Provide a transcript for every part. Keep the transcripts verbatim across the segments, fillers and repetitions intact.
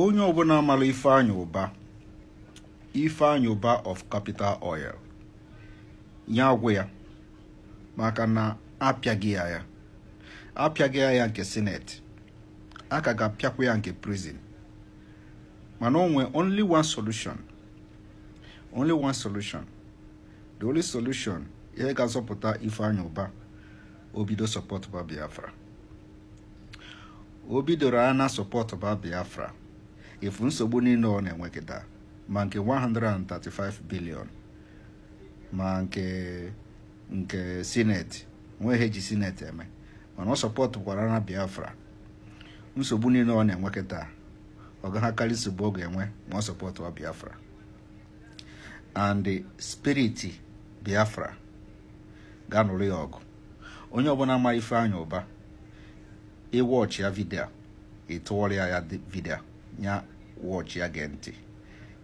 Onye obuna mala Ifeanyi Uba. Ifeanyi Uba of Capital Oil. Nyagwe ya. Maka na apyagia ya. Apyagia ya nke Senate. Aka ga apyakwe ya nke prison. Manonwe only one solution. Only one solution. The only solution ye ga zọpụta Ifeanyi Uba. Obido support ba Biafra. Obido rana support ba Biafra. If nsogbu ni no na enwekeda manke one hundred thirty-five billion manke nke Senate nweheji Senate eme mana support kwara na Biafra. Nsogbu ni no na enwekeda ogaha kali sugbogo enwe mo support wa Biafra. And the spirit Biafra ganuri ogu. Onye obona ma Ifeanyi Uba e watch ya video e tole ya video nya watch ya gente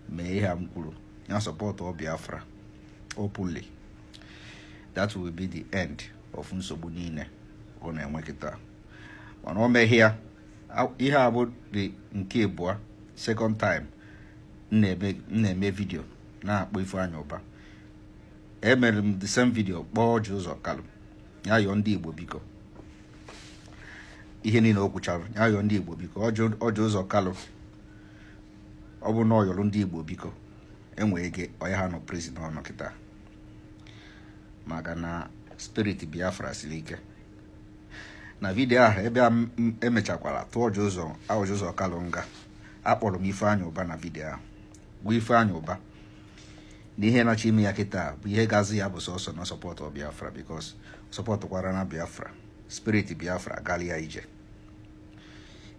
me ha mkuru nya support o Biafra openly. That will be the end of nsogbu niile ona enwekita wana o me here ihe about the nke bua second time nne nne video na akpo Ifeanyi Uba emere m the same video Orji Uzor Kalu. Ya yondi Igbo biko. Ihe ni na okwucharu. Ya yondi Igbo biko. Orji Uzor Kalu. Obu no yolu ndi Igbo biko. Enwe ege oya ha no prison ono kita. Maka na spirit Biafra silike. Na video ah ebe emechakwala to Orji Uzor, Orji Uzor Kalu nga. Akpọrọ m Ifeanyi Uba na video ah. Gwa Ifeanyi Uba. Nihe na chimi ya kita, ihe gazi ya buso oso na support of Biafra because support kwara na Biafra, spirit Biafra, gali ya ije.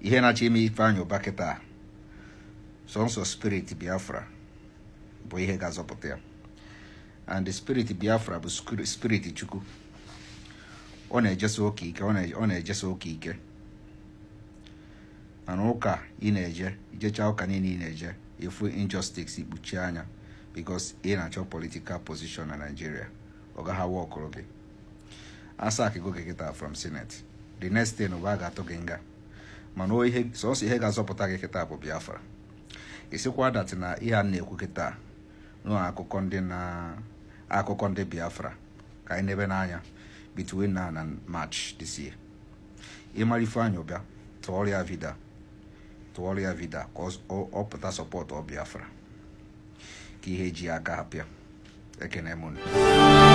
Ihe na chimi Ifeanyi Uba kita, sonso spirit Biafra, bo ihe gazi opotea. And the spirit Biafra bu spirit chuku. One jesu oki ike, one jesu oki ike. Ano oka ineje, ije cha oka nini ineje, ifu injustice ibuchi anya. Because in a political position in Nigeria, Ogaha work okay. Asa go get out from Senate. The next thing Ogaha togenga. Mano he so si he gazo potake get out of Biafra. Isikwa that na iya ne kuketa. No ako konde na ako konde Biafra. Kai nebe na anya between now and March this year. Imalifanya Oba to all your vida, to all your vida, cause all up that support of Biafra. Ki heji aka hapia. Ekene mun.